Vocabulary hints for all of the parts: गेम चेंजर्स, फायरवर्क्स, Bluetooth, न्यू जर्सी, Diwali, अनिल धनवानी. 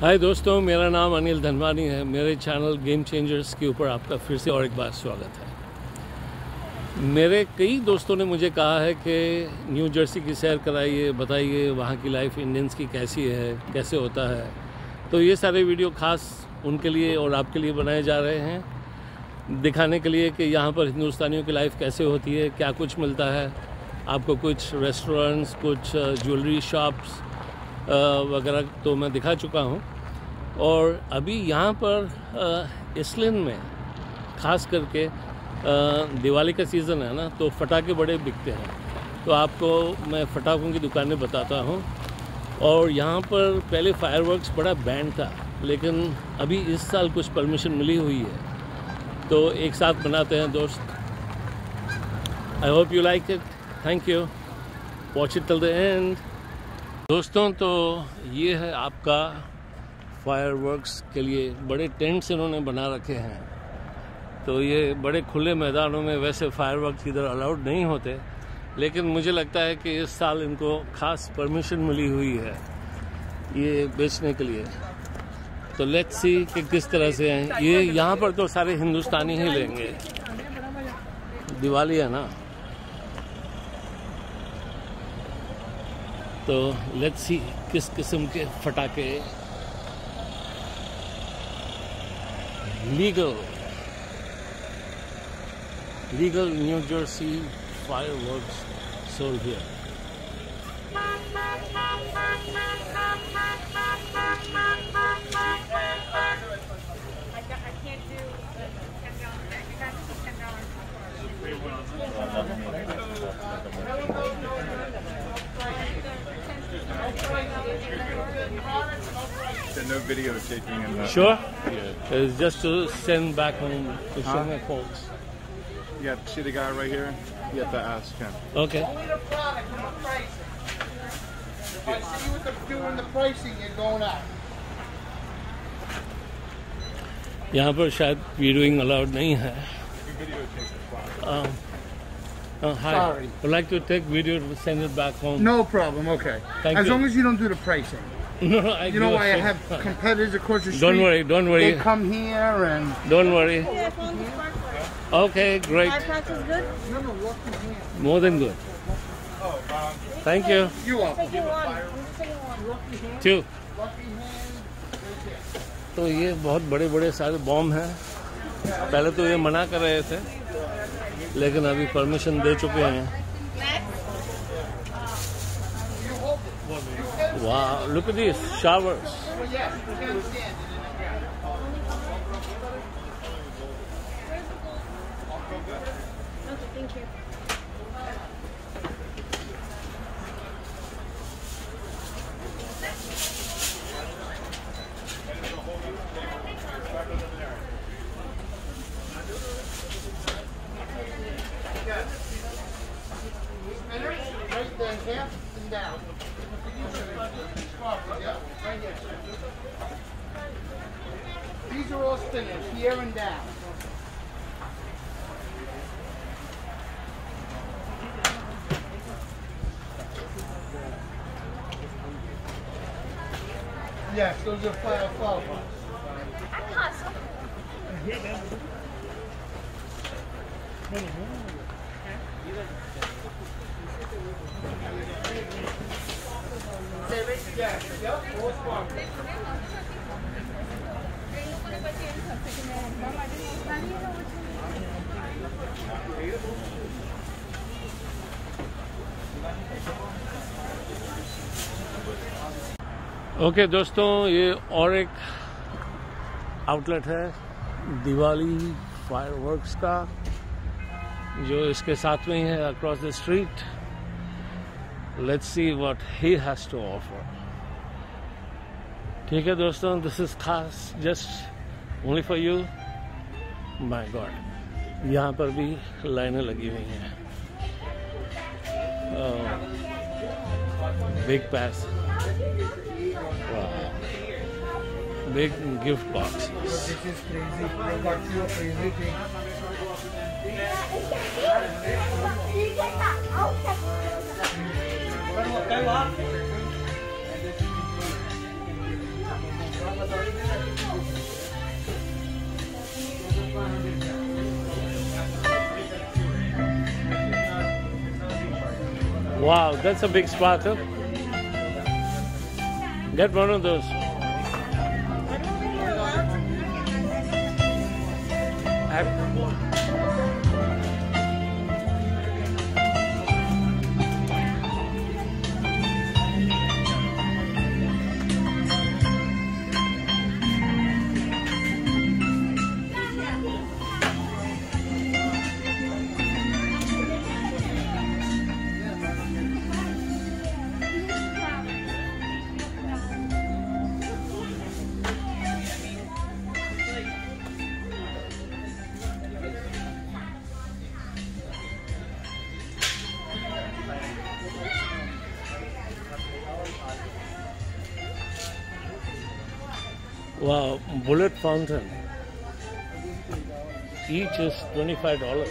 हाय दोस्तों, मेरा नाम अनिल धनवानी है। मेरे चैनल गेम चेंजर्स के ऊपर आपका फिर से और एक बार स्वागत है। मेरे कई दोस्तों ने मुझे कहा है कि न्यू जर्सी की सैर कराइए, बताइए वहाँ की लाइफ इंडियंस की कैसी है, कैसे होता है। तो ये सारे वीडियो खास उनके लिए और आपके लिए बनाए जा रहे हैं, दिखाने के लिए कि यहाँ पर हिंदुस्तानियों की लाइफ कैसे होती है, क्या कुछ मिलता है आपको। कुछ रेस्टोरेंट्स, कुछ ज्वेलरी शॉप्स वगैरह तो मैं दिखा चुका हूँ। और अभी यहाँ पर इस्लान में ख़ास करके दिवाली का सीज़न है ना, तो फटाके बड़े बिकते हैं। तो आपको मैं फटाकों की दुकानें बताता हूँ। और यहाँ पर पहले फायरवर्क्स बड़ा बैन था, लेकिन अभी इस साल कुछ परमिशन मिली हुई है, तो एक साथ बनाते हैं दोस्त। I hope you like it. Thank you, watch it till the end. दोस्तों, तो ये है आपका फायरवर्क्स के लिए बड़े टेंट्स इन्होंने बना रखे हैं। तो ये बड़े खुले मैदानों में वैसे फायरवर्क्स इधर अलाउड नहीं होते, लेकिन मुझे लगता है कि इस साल इनको खास परमिशन मिली हुई है ये बेचने के लिए। तो लेट्स सी कि किस तरह से हैं ये। यहाँ पर तो सारे हिंदुस्तानी ही लेंगे, दिवाली है ना। तो लेट्स सी किस किस्म के फटाके legal न्यू जर्सी फायरवर्क्स sold here. There's no video taking in that. Sure? Yeah. It's just to send back home to show my folks. Yeah, see the guy right here? You have to ask him. Okay. Only the product, not the pricing. If I see what they're doing, the pricing is going up. यहाँ पर शायद videoing allowed नहीं है। Hi. Sorry. I'd like to take video to send it back home. No problem. Okay. Thank you. As long as you don't do the pricing. No, I. You know, I have competitors across the street. Don't worry. Don't worry. They come here and. Don't worry. Okay. Great. My price is good. No, no. Walk in here. More than good. Oh, thank you. You are. Two. तो ये बहुत बड़े-बड़े सारे bomb हैं। पहले तो ये मना कर रहे थे, लेकिन अभी परमिशन दे चुके हैं। वाह, look at this showers. These are all spinners, here and down. Yes, those are fireworks. Okay दोस्तों, ये और एक आउटलेट है दिवाली फायरवर्क्स का, जो इसके साथ में ही है across the street. Let's see what he has to offer. ठीक है दोस्तों, दिस इज खास just only for you. My God, यहाँ पर भी लाइनें लगी हुई हैं। बिग पैस, big gift box. Wow, that's a big sparkle. Get one of those. Wow, bullet fountain. Each is $25.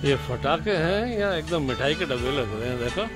ये फटाके हैं या एकदम मिठाई के डब्बे लग रहे हैं देखो।